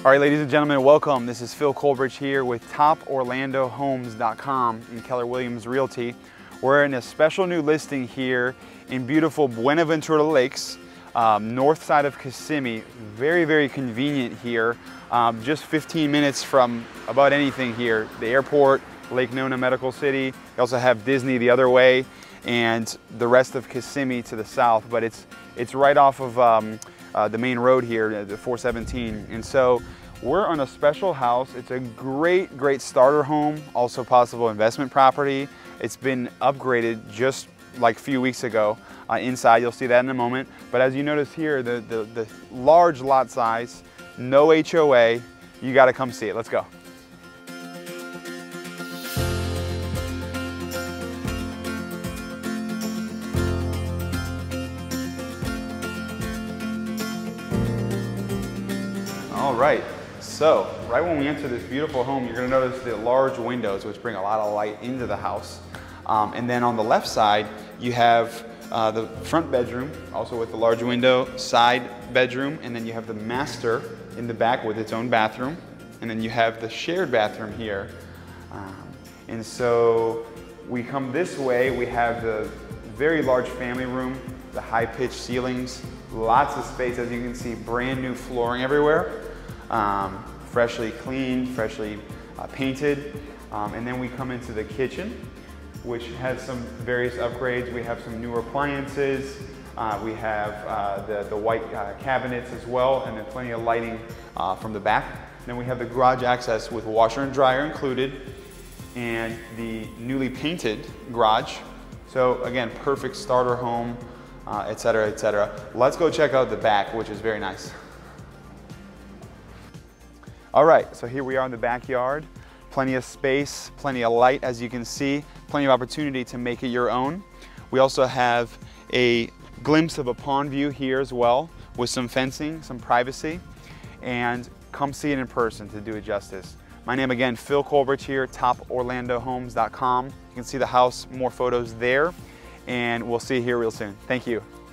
All right, ladies and gentlemen, welcome. This is Phil Kolbrich here with toporlandohomes.com and Keller Williams Realty. We're in a special new listing here in beautiful Buenaventura Lakes, north side of Kissimmee. Very, very convenient here. Just 15 minutes from about anything here. The airport, Lake Nona Medical City. They also have Disney the other way and the rest of Kissimmee to the south, but it's right off of the main road here, the 417. And so we're on a special house. It's a great, great starter home, also possible investment property. It's been upgraded just like a few weeks ago. Inside, you'll see that in a moment. But as you notice here, the large lot size, no HOA, you gotta come see it. Let's go. All right, so right when we enter this beautiful home, you're gonna notice the large windows, which bring a lot of light into the house. And then on the left side, you have the front bedroom, also with the large window, side bedroom, and then you have the master in the back with its own bathroom. And then you have the shared bathroom here. And so we come this way, we have the very large family room, the high-pitched ceilings, lots of space, as you can see, brand new flooring everywhere. Freshly cleaned, freshly painted. And then we come into the kitchen, which has some various upgrades. We have some newer appliances. We have the white cabinets as well, and then plenty of lighting from the back. And then we have the garage access with washer and dryer included, and the newly painted garage. So again, perfect starter home, et cetera, et cetera. Let's go check out the back, which is very nice. All right, so here we are in the backyard. Plenty of space, plenty of light, as you can see, plenty of opportunity to make it your own. We also have a glimpse of a pond view here as well, with some fencing, some privacy, and come see it in person to do it justice. My name again, Phil Kolbrich here, toporlandohomes.com. You can see the house, more photos there, and we'll see you here real soon. Thank you.